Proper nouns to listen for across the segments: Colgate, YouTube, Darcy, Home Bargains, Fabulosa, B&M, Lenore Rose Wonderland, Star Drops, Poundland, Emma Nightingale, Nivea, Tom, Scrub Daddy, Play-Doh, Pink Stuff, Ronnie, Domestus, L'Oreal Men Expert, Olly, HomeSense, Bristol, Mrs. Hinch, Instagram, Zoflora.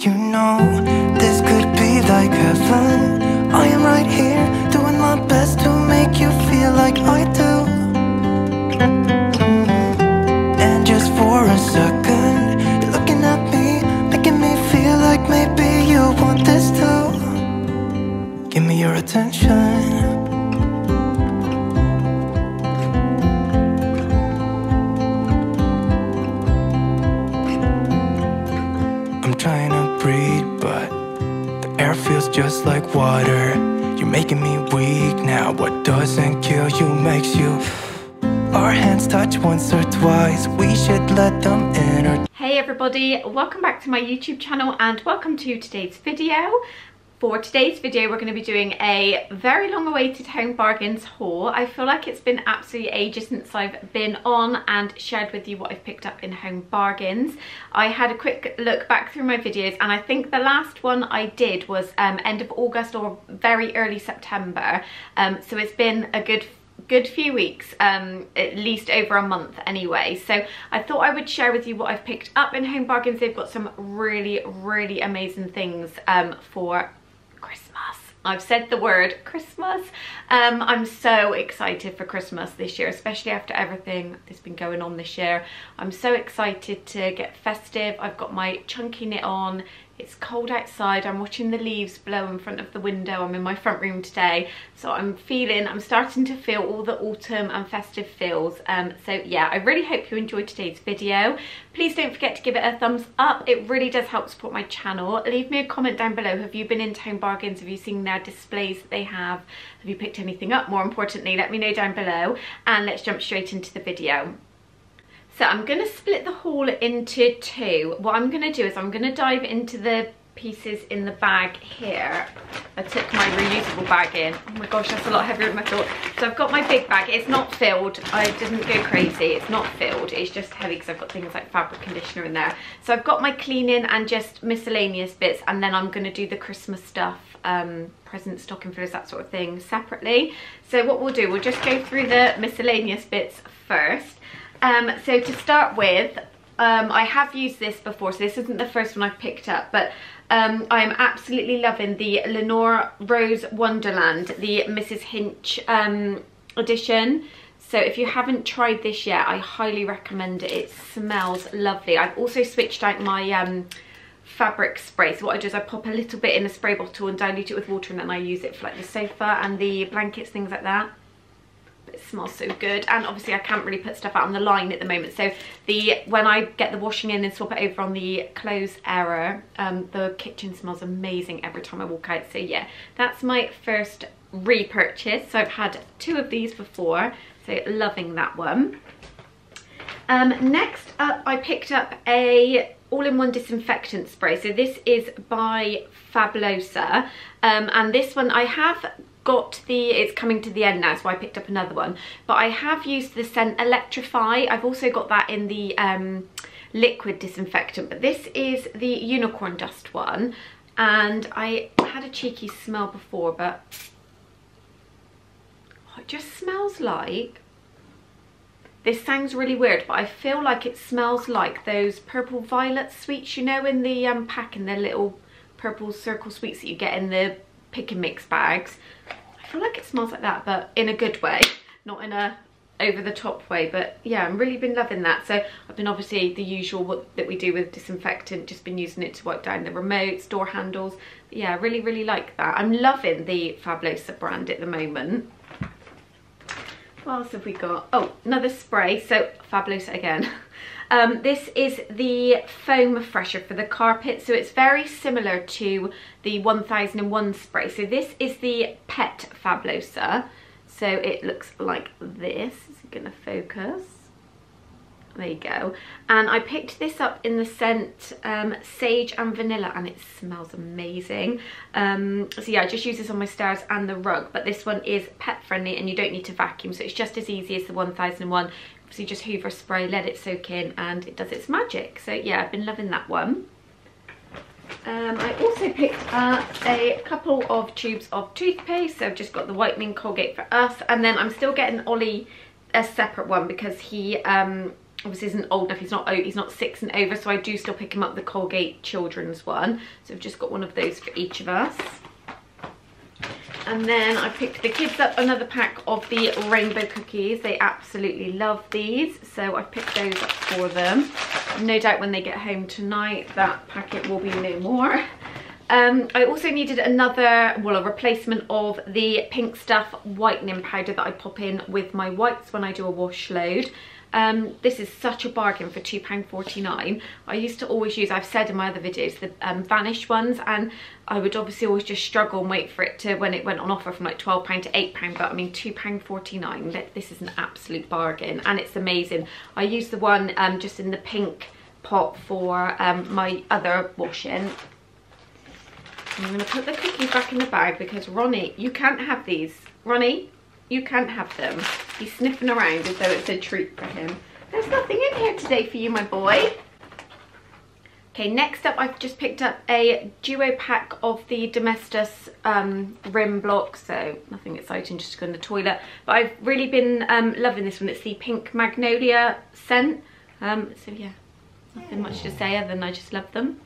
You know, this could be like heaven. I am right here, doing my best to make you feel like I do. And just for a second, you're looking at me, making me feel like maybe you want this too. Give me your attention. Trying to breathe, but the air feels just like water. You're making me weak now. What doesn't kill you makes you. Our hands touch once or twice. We should let them in. Hey everybody, welcome back to my YouTube channel and welcome to today's video. For today's video, we're going to be doing a very long-awaited Home Bargains haul. I feel like it's been absolutely ages since I've been on and shared with you what I've picked up in Home Bargains. I had a quick look back through my videos, and I think the last one I did was end of August or very early September. So it's been a good few weeks, at least over a month anyway. So I thought I would share with you what I've picked up in Home Bargains. They've got some really, really amazing things for Christmas. I've said the word Christmas. I'm so excited for Christmas this year, especially after everything that's been going on this year. I'm so excited to get festive. I've got my chunky knit on. It's cold outside. I'm watching the leaves blow in front of the window. I'm in my front room today. So I'm starting to feel all the autumn and festive feels. So yeah, I really hope you enjoyed today's video. Please don't forget to give it a thumbs up. It really does help support my channel. Leave me a comment down below. Have you been into Home Bargains? Have you seen their displays that they have? Have you picked anything up? More importantly, let me know down below, and let's jump straight into the video. So I'm going to split the haul into two. What I'm going to do is I'm going to dive into the pieces in the bag here. I took my reusable bag in. Oh my gosh, that's a lot heavier than I thought. So I've got my big bag. It's not filled. I didn't go crazy. It's not filled. It's just heavy because I've got things like fabric conditioner in there. So I've got my cleaning and just miscellaneous bits, and then I'm going to do the Christmas stuff, presents, stocking fillers, that sort of thing separately. So what we'll do, we'll just go through the miscellaneous bits first. So to start with, I have used this before, so this isn't the first one I've picked up, but I'm absolutely loving the Lenore Rose Wonderland, the Mrs. Hinch edition. So if you haven't tried this yet, I highly recommend it. It smells lovely. I've also switched out my fabric spray. So what I do is I pop a little bit in a spray bottle and dilute it with water, and then I use it for like the sofa and the blankets, things like that. It smells so good, and obviously I can't really put stuff out on the line at the moment, so when I get the washing in and swap it over on the clothes airer, the kitchen smells amazing every time I walk out. So yeah, that's my first repurchase. So I've had two of these before, so loving that one. Next up, I picked up a all-in-one disinfectant spray. So this is by Fabulosa, and this one I have got it's coming to the end now, so I picked up another one, but I have used the scent Electrify. I've also got that in the liquid disinfectant, but this is the unicorn dust one, and I had a cheeky smell before, but oh, it just smells like, this sounds really weird, but I feel like it smells like those purple violet sweets, you know, in the pack, in the little purple circle sweets that you get in the pick and mix bags. I feel like it smells like that, but in a good way, not in a over the top way. But yeah, I've really been loving that. So I've been, obviously the usual that we do with disinfectant, just been using it to wipe down the remotes, door handles. But yeah, I really, really like that. I'm loving the Fabulosa brand at the moment. What else have we got? Oh, another spray. So Fabulosa again. This is the foam fresher for the carpet, so it's very similar to the 1001 spray. So this is the Pet Fabulosa, so it looks like this. Is it gonna focus? There you go. And I picked this up in the scent Sage and Vanilla, and it smells amazing. So yeah, I just use this on my stairs and the rug, but this one is pet friendly and you don't need to vacuum, so it's just as easy as the 1001. So you just hoover spray, let it soak in, and it does its magic. So yeah, I've been loving that one. I also picked up a couple of tubes of toothpaste. So I've just got the whitening Colgate for us, and then I'm still getting Olly a separate one because he obviously isn't old enough, he's not 6 and over, so I do still pick him up the Colgate children's one. So I've just got one of those for each of us. And then I picked the kids up another pack of the rainbow cookies. They absolutely love these, so I picked those up for them. No doubt when they get home tonight, that packet will be no more. I also needed another, well, a replacement of the Pink Stuff whitening powder that I pop in with my whites when I do a wash load. This is such a bargain for £2.49. I used to always use, I've said in my other videos, the Vanish ones, and I would obviously always just struggle and wait for it to, when it went on offer from like £12 to £8, but I mean £2.49, this is an absolute bargain and it's amazing. I used the one just in the pink pot for my other washing. I'm going to put the cookies back in the bag because Ronnie, you can't have these. Ronnie, you can't have them. He's sniffing around as though it's a treat for him. There's nothing in here today for you, my boy. Okay, next up, I've just picked up a duo pack of the Domestus rim block, so nothing exciting, just to go in the toilet. But I've really been loving this one. It's the Pink Magnolia scent. So yeah, nothing much to say other than I just love them.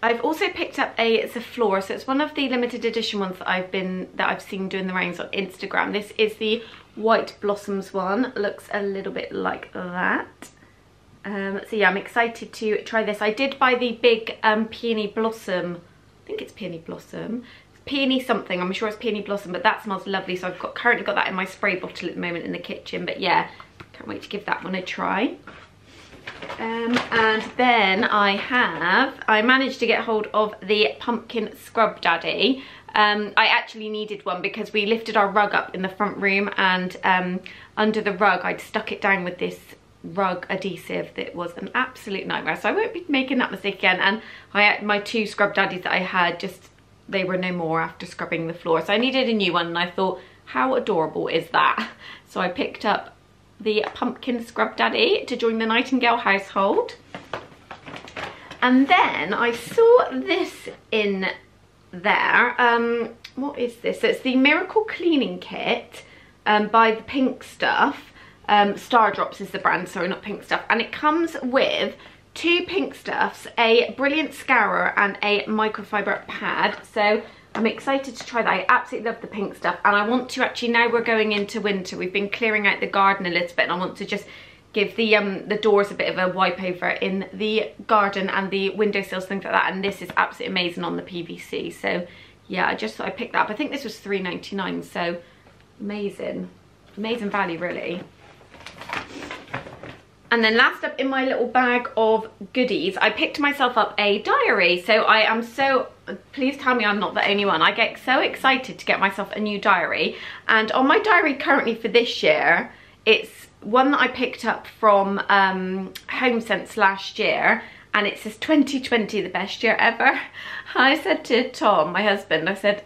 I've also picked up a Zoflora, so it's one of the limited edition ones that I've seen doing the rounds on Instagram. This is the White Blossoms one. Looks a little bit like that. So yeah, I'm excited to try this. I did buy the big peony blossom. I think it's peony blossom. It's peony something. I'm sure it's peony blossom, but that smells lovely. So I've currently got that in my spray bottle at the moment in the kitchen. But yeah, can't wait to give that one a try. And then I managed to get hold of the pumpkin Scrub Daddy. I actually needed one because we lifted our rug up in the front room, and under the rug I'd stuck it down with this rug adhesive that was an absolute nightmare, so I won't be making that mistake again. And my two Scrub Daddies that I had, just they were no more after scrubbing the floor, so I needed a new one, and I thought, how adorable is that? So I picked up the pumpkin Scrub Daddy to join the Nightingale household. And then I saw this in there. What is this? So it's the Miracle Cleaning Kit by the Pink Stuff. Star Drops is the brand, sorry, not Pink Stuff. And it comes with two Pink Stuffs, a brilliant scourer and a microfiber pad. So I'm excited to try that. I absolutely love the Pink Stuff, and I want to actually, now we're going into winter, we've been clearing out the garden a little bit, and I want to just give the doors a bit of a wipe over in the garden and the windowsills, things like that, and this is absolutely amazing on the PVC. So yeah, I just thought I'd pick that up. I think this was £3.99, so amazing, amazing value really. And then last up in my little bag of goodies, I picked myself up a diary. So I am so, please tell me I'm not the only one. I get so excited to get myself a new diary. And on my diary currently for this year, it's one that I picked up from HomeSense last year. And it says 2020, the best year ever. I said to Tom, my husband, I said,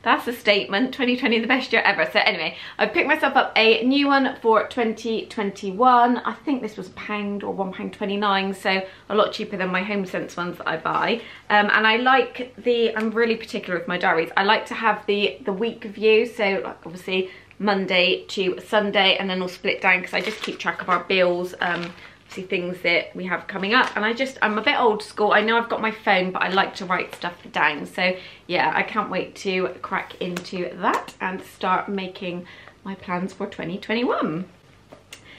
that's a statement, 2020, the best year ever. So anyway, I picked myself up a new one for 2021. I think this was £1 or £1.29, so a lot cheaper than my HomeSense ones that I buy. And I like I'm really particular with my diaries. I like to have the week view, so like obviously Monday to Sunday, and then I'll split down because I just keep track of our bills, see things that we have coming up. And I'm a bit old school. I know I've got my phone, but I like to write stuff down. So yeah, I can't wait to crack into that and start making my plans for 2021.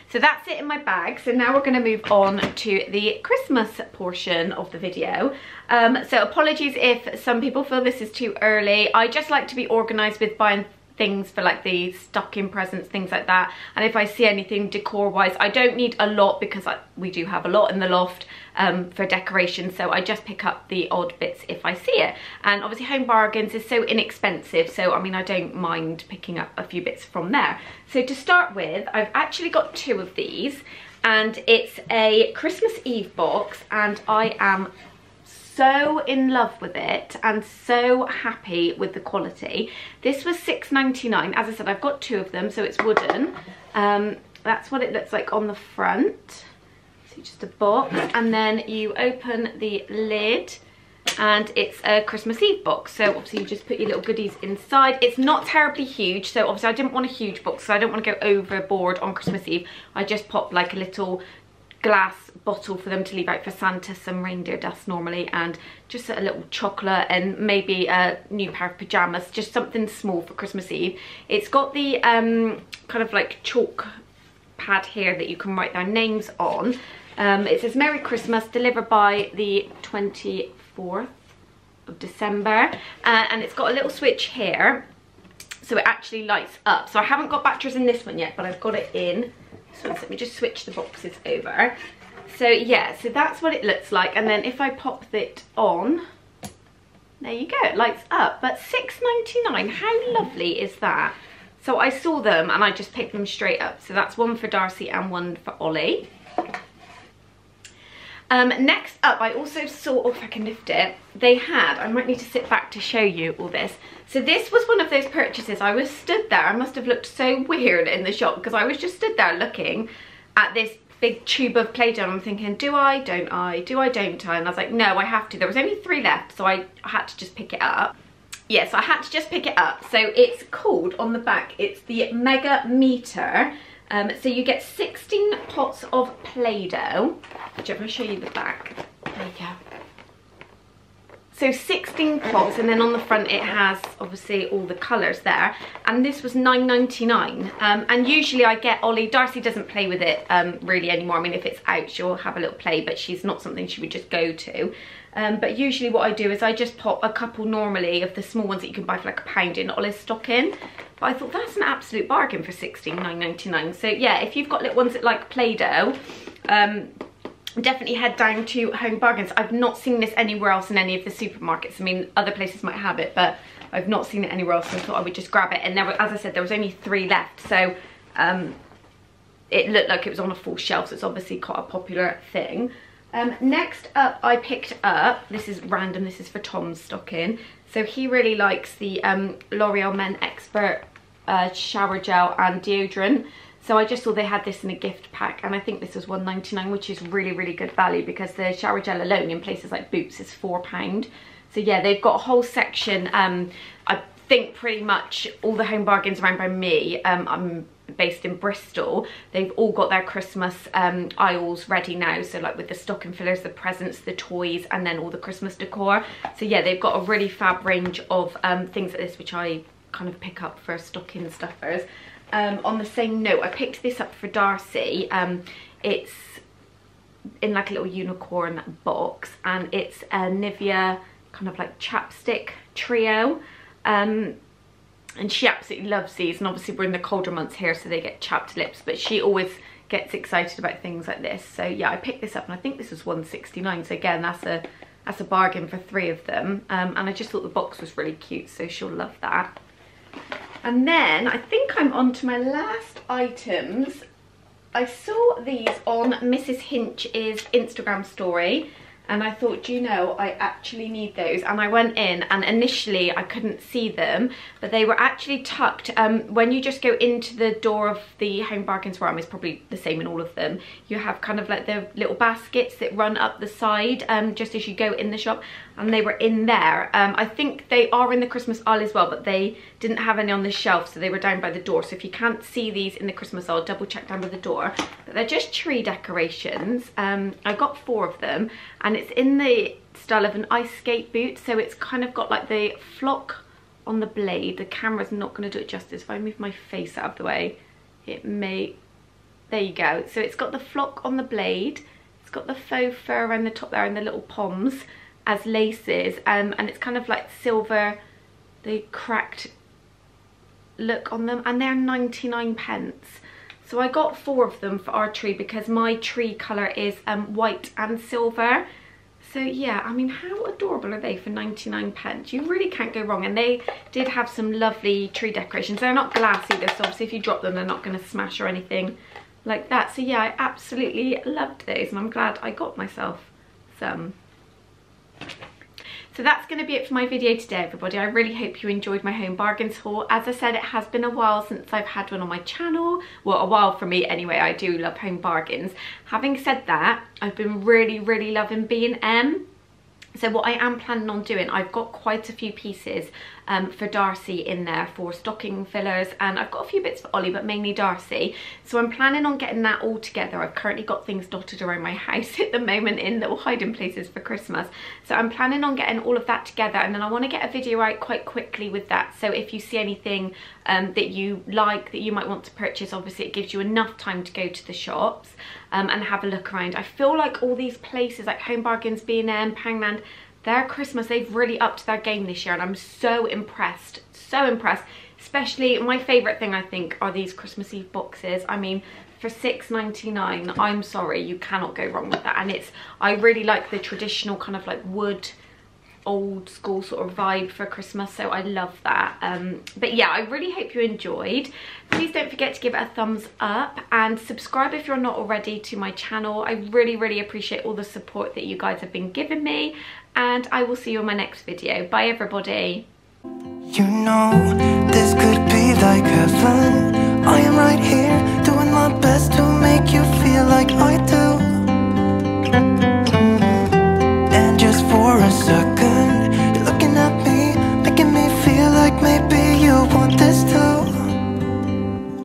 So that's it in my bag. So now we're going to move on to the Christmas portion of the video. So apologies if some people feel this is too early. I just like to be organised with buying things for like the stocking presents, things like that, and if I see anything decor wise, I don't need a lot because we do have a lot in the loft for decoration, so I just pick up the odd bits if I see it. And obviously Home Bargains is so inexpensive, so I mean I don't mind picking up a few bits from there. So to start with, I've actually got two of these, and it's a Christmas Eve box, and I am so in love with it and so happy with the quality. This was £6.99. As I said, I've got two of them, so it's wooden. That's what it looks like on the front. So just a box, and then you open the lid and it's a Christmas Eve box. So obviously you just put your little goodies inside. It's not terribly huge, so obviously I didn't want a huge box, so I don't want to go overboard on Christmas Eve. I just popped like a little glass bottle for them to leave out for Santa, some reindeer dust normally, and just a little chocolate and maybe a new pair of pajamas, just something small for Christmas Eve. It's got the kind of like chalk pad here that you can write their names on. It says Merry Christmas, delivered by the 24th of December, and it's got a little switch here so it actually lights up. So I haven't got batteries in this one yet, but I've got it in. So let me just switch the boxes over. So yeah, so that's what it looks like. And then if I pop it on, there you go, it lights up. But £6.99, how lovely is that? So I saw them and I just picked them straight up. So that's one for Darcy and one for Olly. Next up, I also saw, oh, if I can lift it, they had, I might need to sit back to show you all this. So this was one of those purchases. I was stood there, I must have looked so weird in the shop because I was just stood there looking at this big tube of Play-Doh. I'm thinking, do I, don't I, do I, don't I? And I was like, no, I have to. There was only 3 left, so I had to just pick it up. Yes, I had to just pick it up. So it's called, on the back, it's the Mega Meter. So you get 16 pots of Play-Doh. I'm going to show you the back. There you go. So 16 pots, and then on the front it has obviously all the colours there. And this was £9.99. And usually I get Olly. Darcy doesn't play with it really anymore. I mean, if it's out, she'll have a little play, but she's not something she would just go to. But usually what I do is I just pop a couple normally of the small ones that you can buy for like £1 in Olly's stocking. But I thought that's an absolute bargain for £16.99. So yeah, if you've got little ones that like Play-Doh, definitely head down to Home Bargains. I've not seen this anywhere else in any of the supermarkets. I mean, other places might have it, but I've not seen it anywhere else, so I thought I would just grab it. And there were, as I said, there was only 3 left, so it looked like it was on a full shelf, so it's obviously quite a popular thing. Next up, I picked up, this is random, this is for Tom's stocking. So he really likes the L'Oreal Men Expert shower gel and deodorant. So I just saw they had this in a gift pack, and I think this was £1.99, which is really, really good value because the shower gel alone in places like Boots is £4. So yeah, they've got a whole section. I think pretty much all the Home Bargains around by me, I'm based in Bristol, they've all got their Christmas aisles ready now. So like with the stocking fillers, the presents, the toys, and then all the Christmas decor. So yeah, they've got a really fab range of things like this, which I kind of pick up for stocking stuffers. On the same note, I picked this up for Darcy. It's in like a little unicorn box, and it's a Nivea kind of like chapstick trio, and she absolutely loves these. And obviously we're in the colder months here, so they get chapped lips, but she always gets excited about things like this. So yeah, I picked this up, and I think this was £1.69, so again, that's a bargain for 3 of them. And I just thought the box was really cute, so she'll love that. And then I think I'm on to my last items. I saw these on Mrs. Hinch's Instagram story, and I thought, do you know, I actually need those. And I went in, and initially I couldn't see them, but they were actually tucked. When you just go into the door of the Home Bargains where I'm, it's probably the same in all of them. You have kind of like the little baskets that run up the side just as you go in the shop, and they were in there. I think they are in the Christmas aisle as well, but they didn't have any on the shelf, so they were down by the door. So if you can't see these in the Christmas aisle, double check down by the door. But they're just tree decorations. I got 4 of them, and it's in the style of an ice skate boot, so it's kind of got like the flock on the blade. The camera's not going to do it justice. If I move my face out of the way, it may... There you go. So it's got the flock on the blade. It's got the faux fur around the top there and the little poms as laces, and it's kind of like silver, the cracked look on them, and they're 99p. So I got 4 of them for our tree because my tree colour is white and silver. So yeah, I mean, how adorable are they for 99p? You really can't go wrong. And they did have some lovely tree decorations. They're not glass either, so obviously if you drop them, they're not going to smash or anything like that. So yeah, I absolutely loved those, and I'm glad I got myself some. So that's going to be it for my video today, everybody. I really hope you enjoyed my Home Bargains haul. As I said, it has been a while since I've had one on my channel. Well, a while for me anyway. I do love Home Bargains. Having said that, I've been really, really loving B&M. So what I am planning on doing, I've got quite a few pieces for Darcy in there for stocking fillers, and I've got a few bits for Olly, but mainly Darcy. So I'm planning on getting that all together. I've currently got things dotted around my house at the moment in little hiding places for Christmas. So I'm planning on getting all of that together, and then I want to get a video out quite quickly with that. So if you see anything that you like, that you might want to purchase, obviously it gives you enough time to go to the shops and have a look around. I feel like all these places like Home Bargains, B&M, Poundland, their Christmas, they've really upped their game this year, and I'm so impressed. Especially my favourite thing, I think, are these Christmas Eve boxes. I mean, for £6.99, I'm sorry, you cannot go wrong with that. And it's, I really like the traditional kind of like wood, old school sort of vibe for Christmas, so I love that. But yeah, I really hope you enjoyed. Please don't forget to give it a thumbs up and subscribe if you're not already to my channel. I really appreciate all the support that you guys have been giving me, and I will see you in my next video. Bye everybody. You know this could be like heaven. I am right here doing my best to make you feel like I do, and just for a second